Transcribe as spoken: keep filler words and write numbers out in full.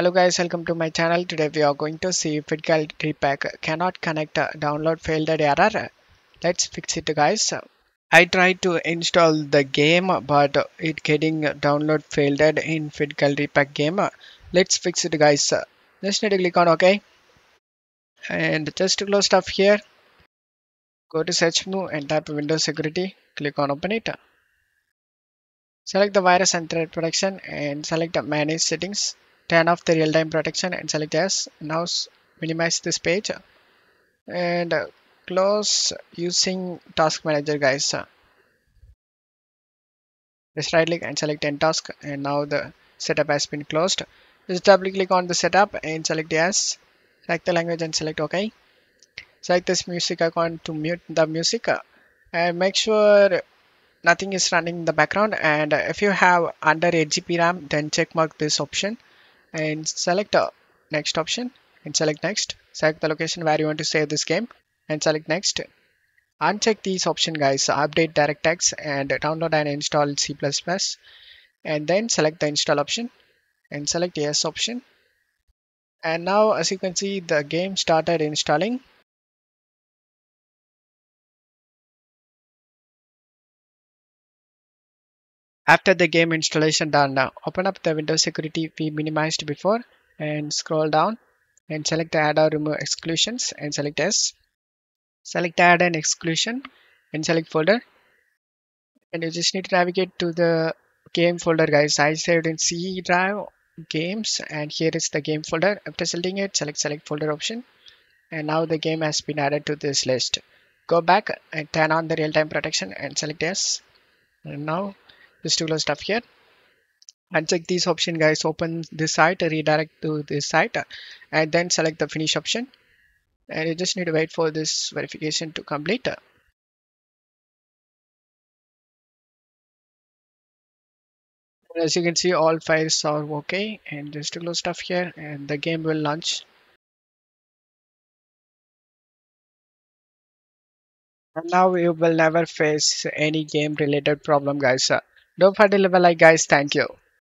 Hello guys, welcome to my channel. Today we are going to see FitGirl Repack cannot connect, download failed error. Let's fix it guys. I tried to install the game but it getting download failed in FitGirl Repack game. Let's fix it guys. Just need to click on OK and just close stuff here. Go to search menu and type Windows Security. Click on open it. Select the virus and threat protection and select manage settings. Turn off the real-time protection and select yes. Now minimize this page and close using task manager guys. Just right click and select end task and now the setup has been closed. Just double click on the setup and select yes. Select the language and select OK. Select this music icon to mute the music and make sure nothing is running in the background, and if you have under eight G B RAM then check mark this option and select uh, next option and select next. Select the location where you want to save this game and select next. Uncheck these options guys. Update DirectX and download and install C plus plus, and then select the install option and select yes option, and now as you can see the game started installing. After the game installation done, now open up the Windows Security we minimized before and scroll down and select add or remove exclusions and select yes. Select add an exclusion and select folder, and you just need to navigate to the game folder guys. I saved in C drive games and here is the game folder. After selecting it, select select folder option and now the game has been added to this list. Go back and turn on the real-time protection and select yes, and now just to close stuff here. Uncheck these option guys. Open this site, redirect to this site, and then select the finish option, and you just need to wait for this verification to complete. As you can see all files are okay, and just to close stuff here and the game will launch. And now you will never face any game related problem guys. Don't forget to leave a like guys. Thank you.